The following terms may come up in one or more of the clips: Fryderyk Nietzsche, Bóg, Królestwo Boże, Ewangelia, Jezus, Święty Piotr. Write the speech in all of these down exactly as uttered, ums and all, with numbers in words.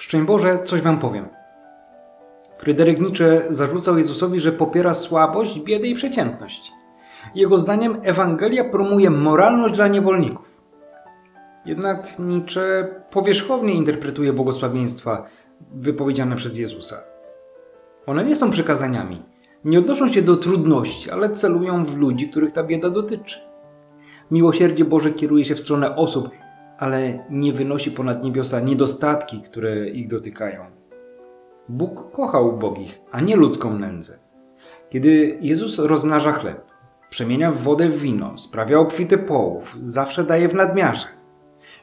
Szczęść Boże, coś wam powiem. Fryderyk Nietzsche zarzucał Jezusowi, że popiera słabość, biedę i przeciętność. Jego zdaniem Ewangelia promuje moralność dla niewolników. Jednak Nietzsche powierzchownie interpretuje błogosławieństwa wypowiedziane przez Jezusa. One nie są przykazaniami, nie odnoszą się do trudności, ale celują w ludzi, których ta bieda dotyczy. Miłosierdzie Boże kieruje się w stronę osób, ale nie wynosi ponad niebiosa niedostatki, które ich dotykają. Bóg kocha ubogich, a nie ludzką nędzę. Kiedy Jezus rozmnaża chleb, przemienia wodę w wino, sprawia obfity połów, zawsze daje w nadmiarze.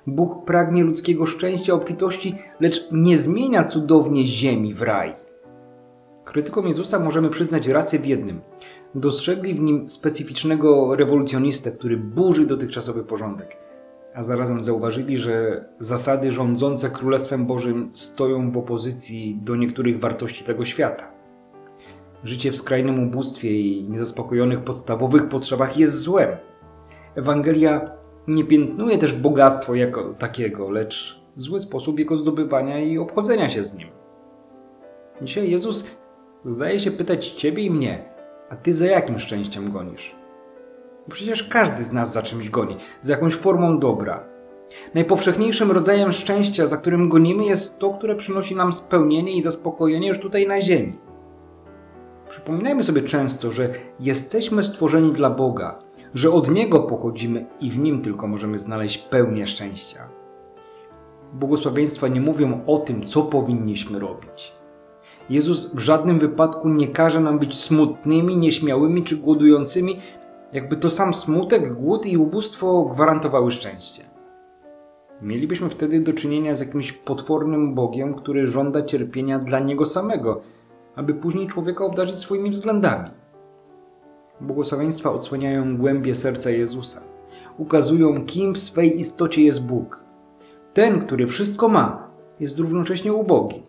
Bóg pragnie ludzkiego szczęścia, obfitości, lecz nie zmienia cudownie ziemi w raj. Krytykom Jezusa możemy przyznać rację w jednym. Dostrzegli w nim specyficznego rewolucjonistę, który burzy dotychczasowy porządek, a zarazem zauważyli, że zasady rządzące Królestwem Bożym stoją w opozycji do niektórych wartości tego świata. Życie w skrajnym ubóstwie i niezaspokojonych podstawowych potrzebach jest złem. Ewangelia nie piętnuje też bogactwo jako takiego, lecz zły sposób jego zdobywania i obchodzenia się z nim. Dzisiaj Jezus zdaje się pytać ciebie i mnie, a ty za jakim szczęściem gonisz? Bo przecież każdy z nas za czymś goni, za jakąś formą dobra. Najpowszechniejszym rodzajem szczęścia, za którym gonimy, jest to, które przynosi nam spełnienie i zaspokojenie już tutaj na ziemi. Przypominajmy sobie często, że jesteśmy stworzeni dla Boga, że od Niego pochodzimy i w Nim tylko możemy znaleźć pełnię szczęścia. Błogosławieństwa nie mówią o tym, co powinniśmy robić. Jezus w żadnym wypadku nie każe nam być smutnymi, nieśmiałymi czy głodującymi, jakby to sam smutek, głód i ubóstwo gwarantowały szczęście. Mielibyśmy wtedy do czynienia z jakimś potwornym Bogiem, który żąda cierpienia dla Niego samego, aby później człowieka obdarzyć swoimi względami. Błogosławieństwa odsłaniają głębie serca Jezusa. Ukazują, kim w swej istocie jest Bóg. Ten, który wszystko ma, jest równocześnie ubogi.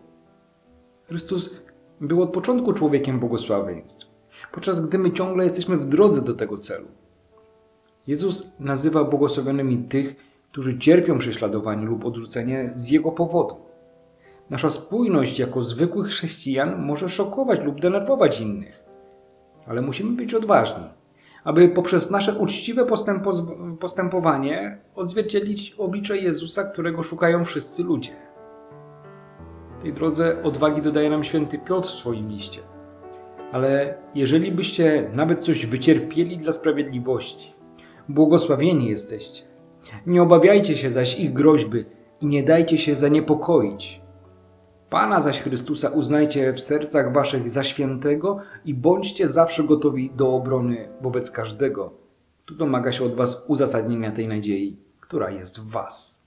Chrystus był od początku człowiekiem błogosławieństw, podczas gdy my ciągle jesteśmy w drodze do tego celu. Jezus nazywa błogosławionymi tych, którzy cierpią prześladowanie lub odrzucenie z Jego powodu. Nasza spójność jako zwykłych chrześcijan może szokować lub denerwować innych, ale musimy być odważni, aby poprzez nasze uczciwe postępo- postępowanie odzwierciedlić oblicze Jezusa, którego szukają wszyscy ludzie. W tej drodze odwagi dodaje nam Święty Piotr w swoim liście. Ale jeżeli byście nawet coś wycierpieli dla sprawiedliwości, błogosławieni jesteście. Nie obawiajcie się zaś ich groźby i nie dajcie się zaniepokoić. Pana zaś Chrystusa uznajcie w sercach waszych za świętego i bądźcie zawsze gotowi do obrony wobec każdego, kto domaga się od was uzasadnienia tej nadziei, która jest w was.